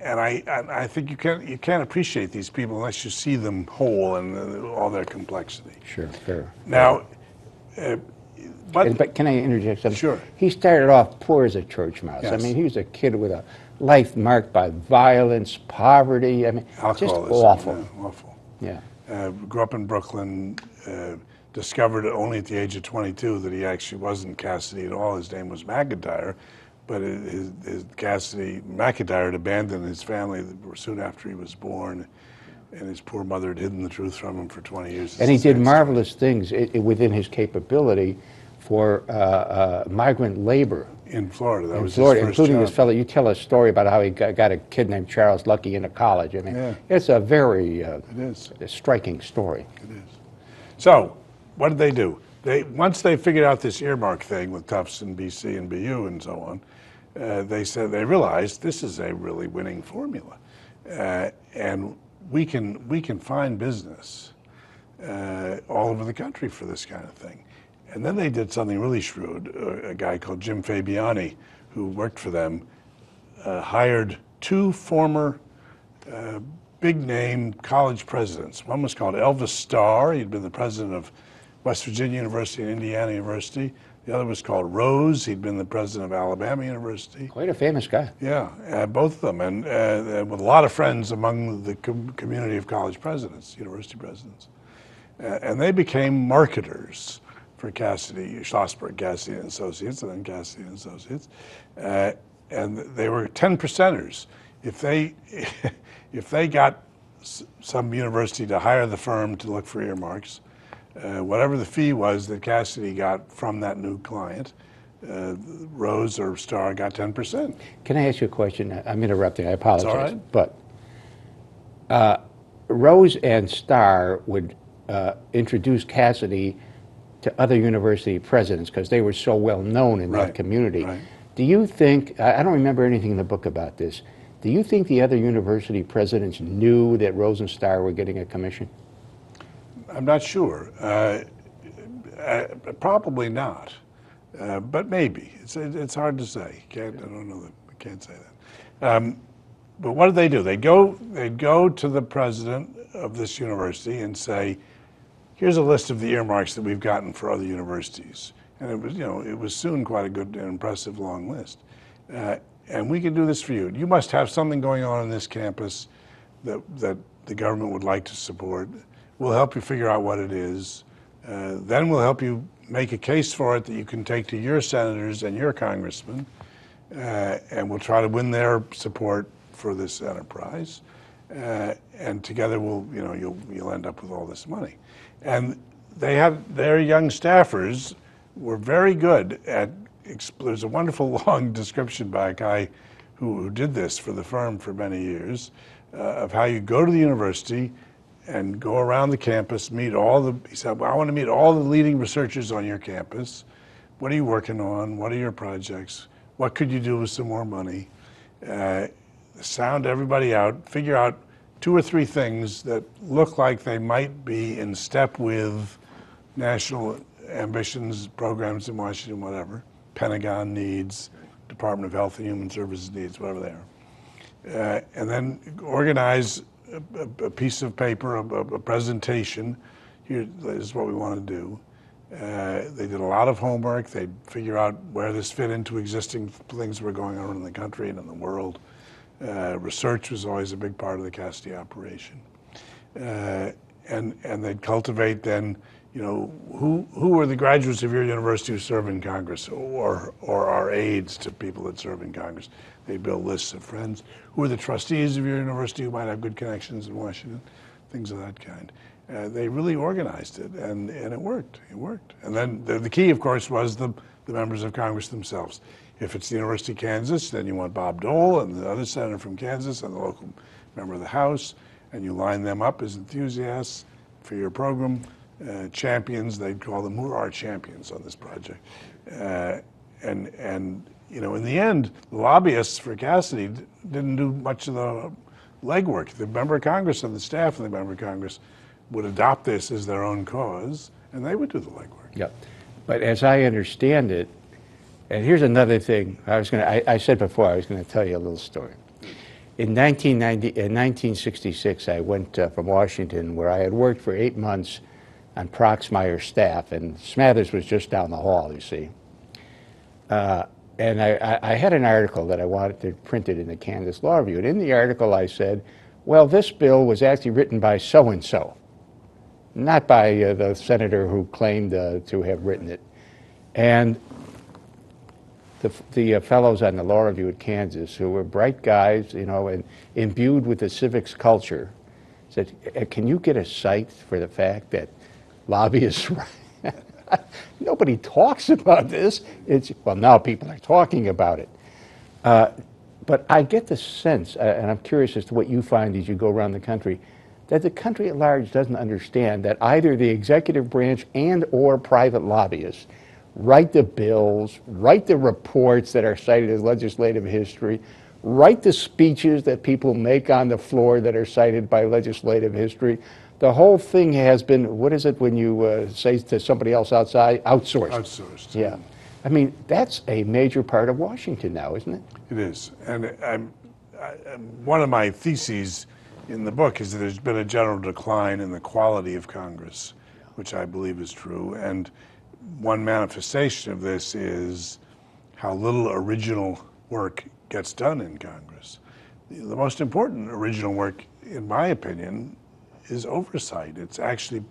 And I think you can't appreciate these people unless you see them whole and all their complexity. Sure, fair. Now, but can I interject something? Sure. He started off poor as a church mouse. Yes. I mean, he was a kid with a life marked by violence, poverty. I mean, alcoholism, just awful. Yeah, awful. Yeah. Grew up in Brooklyn. Discovered only at the age of 22 that he actually wasn't Cassidy at all. His name was McIntyre. But McIntyre had abandoned his family soon after he was born, and his poor mother had hidden the truth from him for 20 years. And he did marvelous things within his capability for migrant labor. In Florida, that was his first job. Including this fellow, you tell a story about how he got a kid named Charles Lucky into college. I mean, it's a very striking story. It is. So, what did they do? Once they figured out this earmark thing with Tufts and BC and BU and so on, they realized this is a really winning formula, and we can find business all over the country for this kind of thing. And then they did something really shrewd. A guy called Jim Fabiani, who worked for them, hired two former big name college presidents. One was called Elvis Starr. He'd been the president of West Virginia University and Indiana University. The other was called Rose. He'd been the president of Alabama University. Quite a famous guy. Yeah, both of them, and with a lot of friends among the community of college presidents, university presidents. And they became marketers for Cassidy, Schlossberg, Cassidy and Associates, and then Cassidy and Associates. And they were 10 percenters. If they got some university to hire the firm to look for earmarks, whatever the fee was that Cassidy got from that new client, Rose or Starr got 10%. Can I ask you a question? I'm interrupting. I apologize. It's all right. But Rose and Starr would introduce Cassidy to other university presidents because they were so well known in that community. Right. Do you think, I don't remember anything in the book about this, do you think the other university presidents knew that Rose and Starr were getting a commission? I'm not sure. Probably not, but maybe. It's hard to say. I don't know. I can't say that. But what did they do? They'd go to the president of this university and say, "Here's a list of the earmarks that we've gotten for other universities," and it was soon quite a good and impressive long list. And we can do this for you. You must have something going on this campus that the government would like to support. We'll help you figure out what it is. Then we'll help you make a case for it that you can take to your senators and your congressmen, and we'll try to win their support for this enterprise. And together, you'll end up with all this money. And they have their young staffers were very good at. There's a wonderful long description by a guy who did this for the firm for many years of how you go to the university and go around the campus, he said, "Well, I want to meet all the leading researchers on your campus. What are you working on? What are your projects? What could you do with some more money?" Sound everybody out, figure out 2 or 3 things that look like they might be in step with national ambitions, programs in Washington, whatever, Pentagon needs, Department of Health and Human Services needs, whatever they are. And then organize a piece of paper, a presentation. Here is what we want to do. They did a lot of homework. They figure out where this fit into existing things that were going on in the country and in the world. Research was always a big part of the Cassidy operation. And they'd cultivate then, who are the graduates of your university who serve in Congress or are aides to people that serve in Congress. They build lists of friends. Who are the trustees of your university who might have good connections in Washington? Things of that kind. They really organized it, and it worked. It worked. And then the key, of course, was the members of Congress themselves. If it's the University of Kansas, then you want Bob Dole and the other senator from Kansas and the local member of the House, and you line them up as enthusiasts for your program. Champions, they'd call them, who are our champions on this project? And in the end, the lobbyists for Cassidy didn't do much of the legwork. The member of Congress and the staff of the member of Congress would adopt this as their own cause, and they would do the legwork. Yeah, but as I understand it, and here's another thing I said before I was going to tell you a little story. In 1966, I went from Washington, where I had worked for 8 months on Proxmire's staff, and Smathers was just down the hall, you see. And I had an article that I wanted to print it in the Kansas Law Review, and in the article I said, well, this bill was actually written by so-and-so, not by the senator who claimed to have written it. And the fellows on the Law Review at Kansas, who were bright guys, and imbued with the civics culture, said, "Can you get a cite for the fact that lobbyists, nobody talks about this? Well, now people are talking about it." But I get the sense, and I'm curious as to what you find as you go around the country, that the country at large doesn't understand that either the executive branch and or private lobbyists write the bills, write the reports that are cited as legislative history, write the speeches that people make on the floor that are cited by legislative history. The whole thing has been, what is it when you say to somebody else outside, outsourced? Outsourced. Yeah. I mean, that's a major part of Washington now, isn't it? It is. And one of my theses in the book is that there's been a general decline in the quality of Congress. which I believe is true. And one manifestation of this is how little original work gets done in Congress. The most important original work, in my opinion, is oversight. It's actually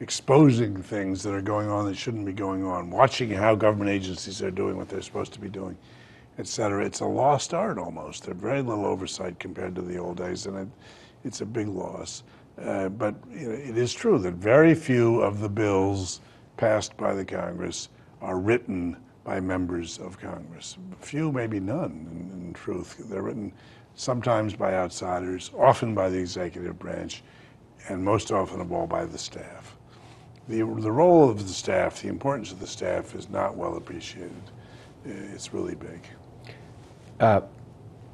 exposing things that are going on that shouldn't be going on, watching how government agencies are doing what they're supposed to be doing, et cetera. It's a lost art almost. There's very little oversight compared to the old days, and it's a big loss. But it is true that very few of the bills passed by the Congress are written by members of Congress. Few, maybe none, in truth. They're written sometimes by outsiders, often by the executive branch, and most often of all by the staff. The role of the staff, the importance of the staff, is not well appreciated. It's really big.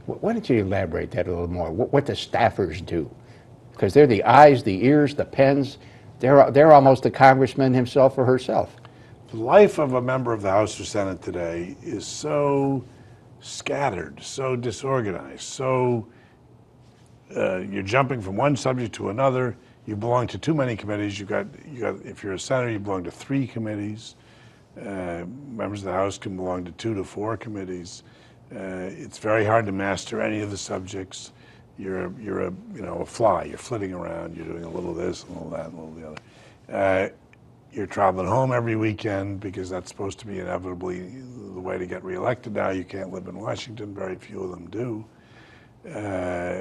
Why don't you elaborate that a little more? What do staffers do? Because they're the eyes, the ears, the pens. They're almost the congressman himself or herself. The life of a member of the House or Senate today is so scattered, so disorganized, so you're jumping from one subject to another. You belong to too many committees. You got if you're a senator, you belong to 3 committees. Members of the House can belong to 2 to 4 committees. It's very hard to master any of the subjects. You're a a fly. You're flitting around. You're doing a little of this, a little of that, a little of the other. You're traveling home every weekend because that's supposed to be inevitably the way to get reelected now. You can't live in Washington. Very few of them do.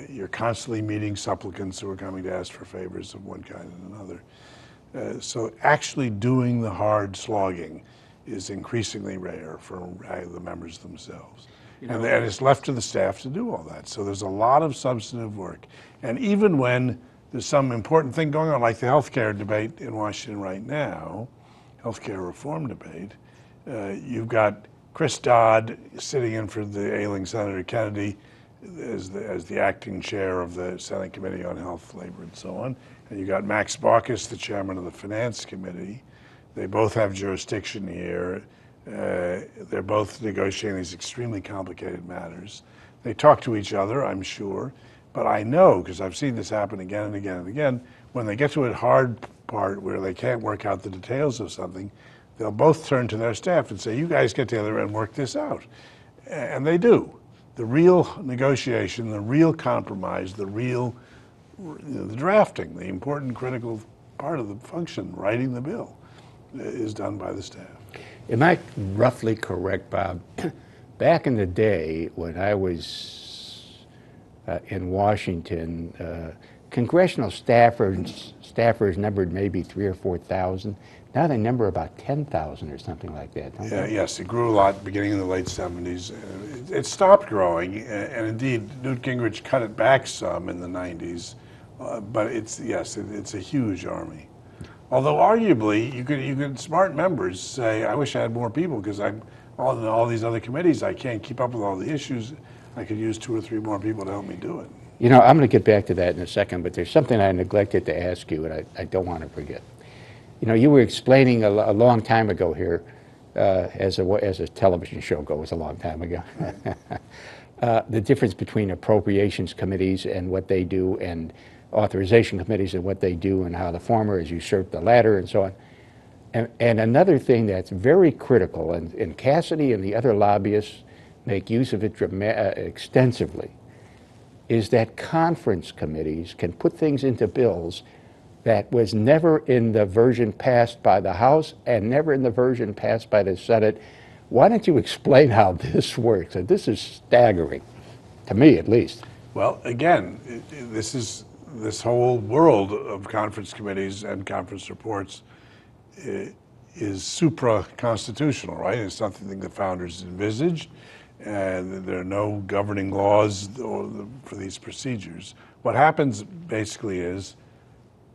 You're constantly meeting supplicants who are coming to ask for favors of one kind and another. So actually doing the hard slogging is increasingly rare for the members themselves. And it's left to the staff to do all that. So there's a lot of substantive work. And even when there's some important thing going on, like the healthcare debate in Washington right now, healthcare reform debate, you've got Chris Dodd sitting in for the ailing Senator Kennedy as the acting chair of the Senate Committee on Health, Labor, and so on. And you've got Max Baucus, the chairman of the Finance Committee. They both have jurisdiction here. They're both negotiating these extremely complicated matters. They talk to each other, I'm sure. But I know, because I've seen this happen again and again and again, when they get to a hard part where they can't work out the details of something, they'll both turn to their staff and say, you guys get together and work this out. And they do. The real negotiation, the real compromise, the real the drafting, the important critical part of the function, writing the bill, is done by the staff. Am I roughly correct, Bob? Back in the day when I was in Washington, congressional staffers numbered maybe 3,000 or 4,000. Now they number about 10,000 or something like that. Yes, it grew a lot beginning in the late 70s. It stopped ngrowing, and indeed Newt Gingrich cut it back some in the 90s. But it's a huge army. Although arguably you could smart members say, I wish I had more people because I'm on all these other committees. I can't keep up with all the issues. I could use 2 or 3 more people to help me do it. I'm going to get back to that in a second, but there's something I neglected to ask you, and I don't want to forget. You were explaining a long time ago here, as a television show goes, a long time ago, the difference between appropriations committees and what they do, and authorization committees and what they do, and how the former has usurped the latter, and so on. And another thing that's very critical, and Cassidy and the other lobbyists make use of it extensively, is that conference committees can put things into bills that was never in the version passed by the House and never in the version passed by the Senate. Why don't you explain how this works? This is staggering, to me at least. Well, again, this is this whole world of conference committees and conference reports is supra-constitutional, right? It's something the founders envisaged. And there are no governing laws for these procedures. What happens basically is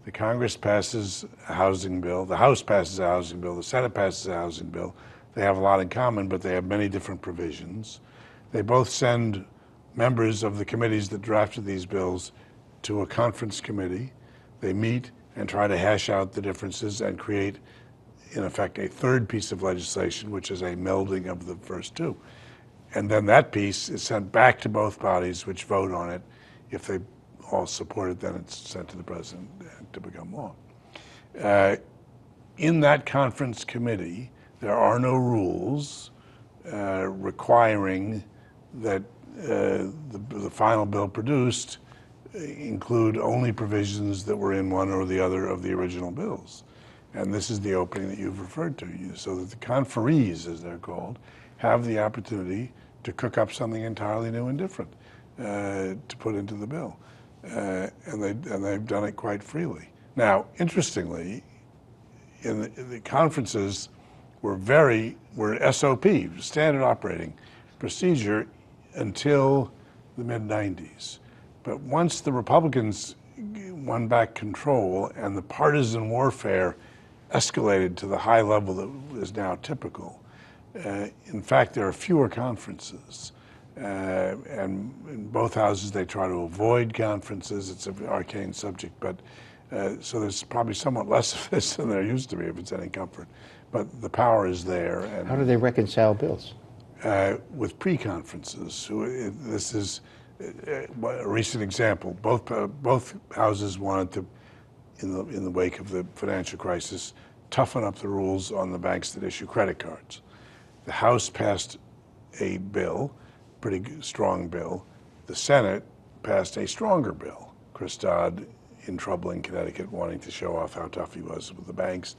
the Congress passes a housing bill, the House passes a housing bill, the Senate passes a housing bill. They have a lot in common, but they have many different provisions. They both send members of the committees that drafted these bills to a conference committee. They meet and try to hash out the differences and create, in effect, a third piece of legislation, which is a melding of the first two. And then that piece is sent back to both bodies, which vote on it. If they all support it, then it's sent to the president to become law. in that conference committee, there are no rules requiring that the final bill produced include only provisions that were in one or the other of the original bills. And this is the opening that you've referred to, so that the conferees, as they're called, have the opportunity to cook up something entirely new and different to put into the bill. And they've done it quite freely. Now, interestingly, in the conferences were SOP, standard operating procedure, until the mid-90s. But once the Republicans won back control and the partisan warfare escalated to the high level that is now typical, in fact, there are fewer conferences. And in both houses, they try to avoid conferences. It's an arcane subject, but so there's probably somewhat less of this than there used to be, if it's any comfort. But the power is there. And how do they reconcile bills? With pre-conferences. So this is a recent example. Both houses wanted to, in the wake of the financial crisis, toughen up the rules on the banks that issue credit cards. The House passed a bill, pretty strong bill. The Senate passed a stronger bill. Chris Dodd, in trouble in Connecticut, wanting to show off how tough he was with the banks,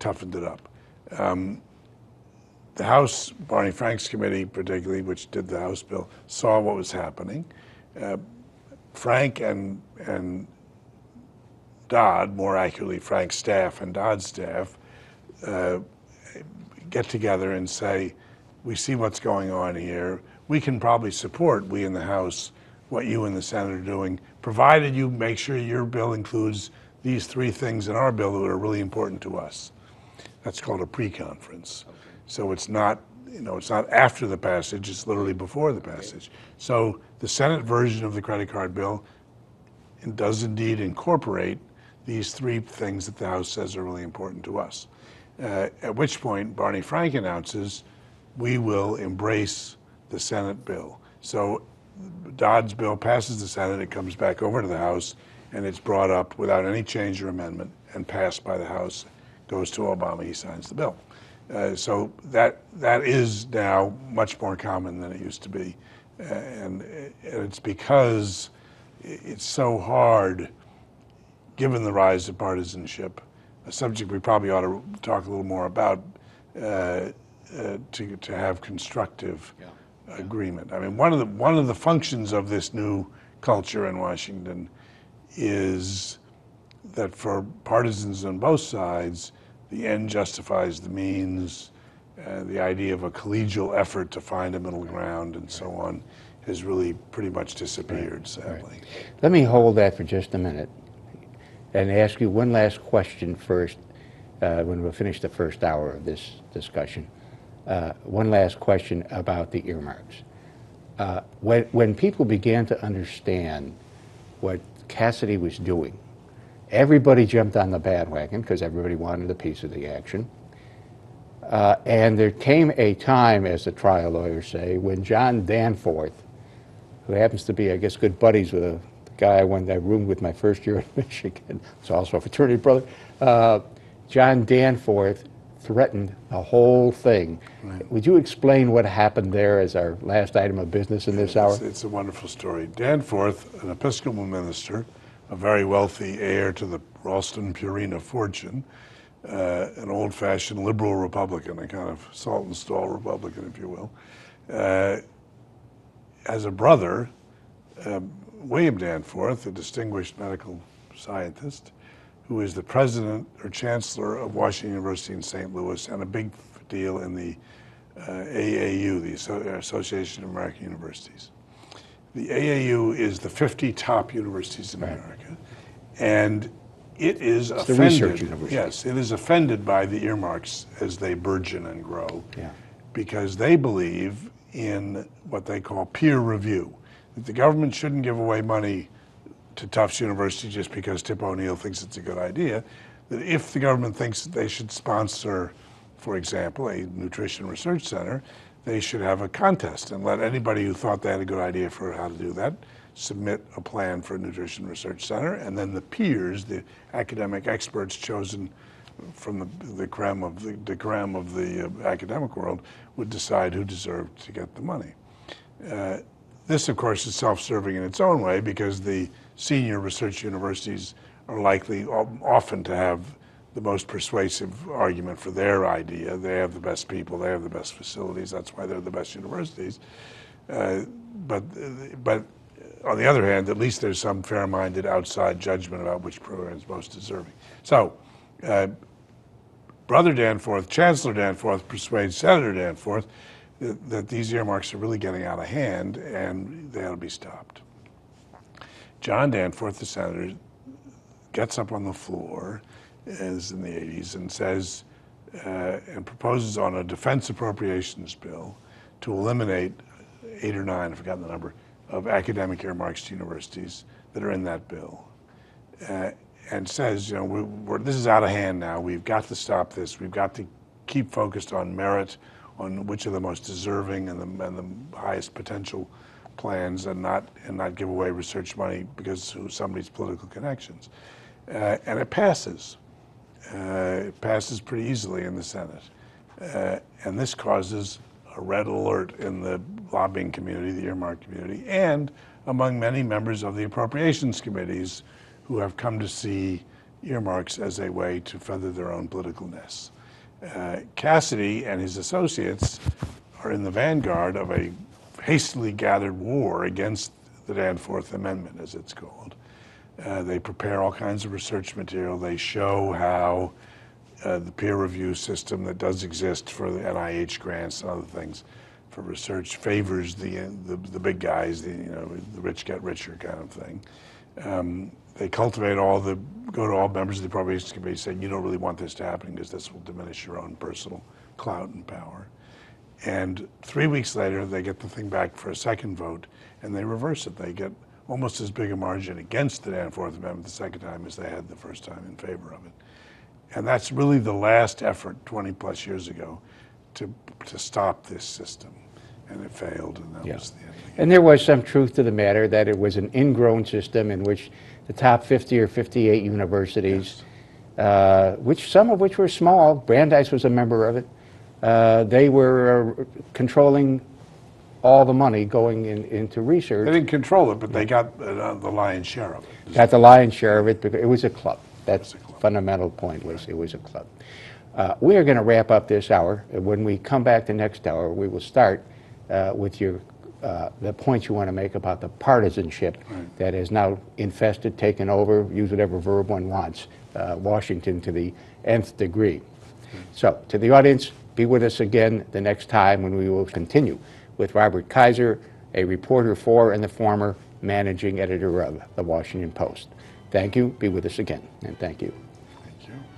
toughened it up. The House, Barney Frank's committee particularly, which did the House bill, saw what was happening. Frank and Dodd, more accurately Frank's staff and Dodd's staff, get together and say, we see what's going on here. We can probably support, we in the House, what you and the Senate are doing, provided you make sure your bill includes these three things in our bill that are really important to us. That's called a pre-conference. Okay. So it's not, it's not after the passage, it's literally before the passage. Okay. So the Senate version of the credit card bill does indeed incorporate these three things that the House says are really important to us. At which point, Barney Frank announces, we will embrace the Senate bill. So Dodd's bill passes the Senate, it comes back over to the House, and it's brought up without any change or amendment and passed by the House, goes to Obama, he signs the bill. So that is now much more common than it used to be. And it's because it's so hard, given the rise of partisanship, a subject we probably ought to talk a little more about, to have constructive agreement. I mean, one of the functions of this new culture in Washington is that for partisans on both sides, the end justifies the means. The idea of a collegial effort to find a middle ground and so on has really pretty much disappeared, sadly. Right. Let me hold that for just a minute and ask you one last question first when we finish the first hour of this discussion. One last question about the earmarks. When people began to understand what Cassidy was doing, everybody jumped on the bandwagon because everybody wanted a piece of the action. And there came a time, as the trial lawyers say, when John Danforth, who happens to be, I guess, good buddies with a guy I roomed with my first year in Michigan, was also a fraternity brother, John Danforth threatened the whole thing. Right. Would you explain what happened there as our last item of business in this hour? It's a wonderful story. Danforth, an Episcopal minister, a very wealthy heir to the Ralston Purina fortune, an old-fashioned liberal Republican, a kind of salt and stall Republican, if you will, has a brother, William Danforth, a distinguished medical scientist, who is the president or chancellor of Washington University in St. Louis and a big deal in the AAU, the Association of American Universities. The AAU is the 50 top universities in America, and it is offended. The research university. Yes, it is offended by the earmarks as they burgeon and grow, because they believe in what they call peer review, that the government shouldn't give away money to Tufts University just because Tip O'Neill thinks it's a good idea, that if the government thinks that they should sponsor, for example, a nutrition research center, they should have a contest and let anybody who thought they had a good idea for how to do that submit a plan for a nutrition research center, and then the peers, the academic experts chosen from the creme of the academic world would decide who deserved to get the money. This, of course, is self-serving in its own way, because the senior research universities are likely often to have the most persuasive argument for their idea. They have the best people, they have the best facilities, that's why they're the best universities. But on the other hand, at least there's some fair-minded outside judgment about which program is most deserving. So Brother Danforth, Chancellor Danforth persuades Senator Danforth that these earmarks are really getting out of hand and they ought to be stopped. John Danforth, the senator, gets up on the floor, as in the 80s, and says, and proposes on a defense appropriations bill to eliminate 8 or 9, I've forgotten the number, of academic earmarks to universities that are in that bill. And says, you know, this is out of hand now. We've got to stop this. We've got to keep focused on merit, on which are the most deserving and the highest potential plans, and not give away research money because of somebody's political connections. And it passes. It passes pretty easily in the Senate. And this causes a red alert in the lobbying community, the earmark community, and among many members of the appropriations committees who have come to see earmarks as a way to feather their own political nests. Cassidy and his associates are in the vanguard of a hastily gathered war against the Danforth Amendment, as it's called. They prepare all kinds of research material. They show how the peer review system that does exist for the NIH grants and other things for research favors the big guys, the rich get richer kind of thing. They cultivate go to all members of the Appropriations Committee saying, you don't really want this to happen because this will diminish your own personal clout and power. And 3 weeks later, they get the thing back for a second vote, and they reverse it. They get almost as big a margin against the Danforth Amendment the second time as they had the first time in favor of it. And that's really the last effort 20-plus years ago to stop this system. And it failed, and that was the end. And there was some truth to the matter that it was an ingrown system in which the top 50 or 58 universities, yes, which some of which were small, Brandeis was a member of it, they were controlling all the money going into research. They didn't control it, but they got the lion's share of it. Got the lion's share of it, because it was a club. That's the fundamental point, was it was a club. We are going to wrap up this hour. When we come back the next hour, we will start with your the points you want to make about the partisanship that has now infested, taken over, use whatever verb one wants, Washington to the nth degree. So, to the audience, be with us again the next time when we will continue with Robert Kaiser, a reporter for and the former managing editor of the Washington Post. Thank you. Be with us again, and thank you. Thank you.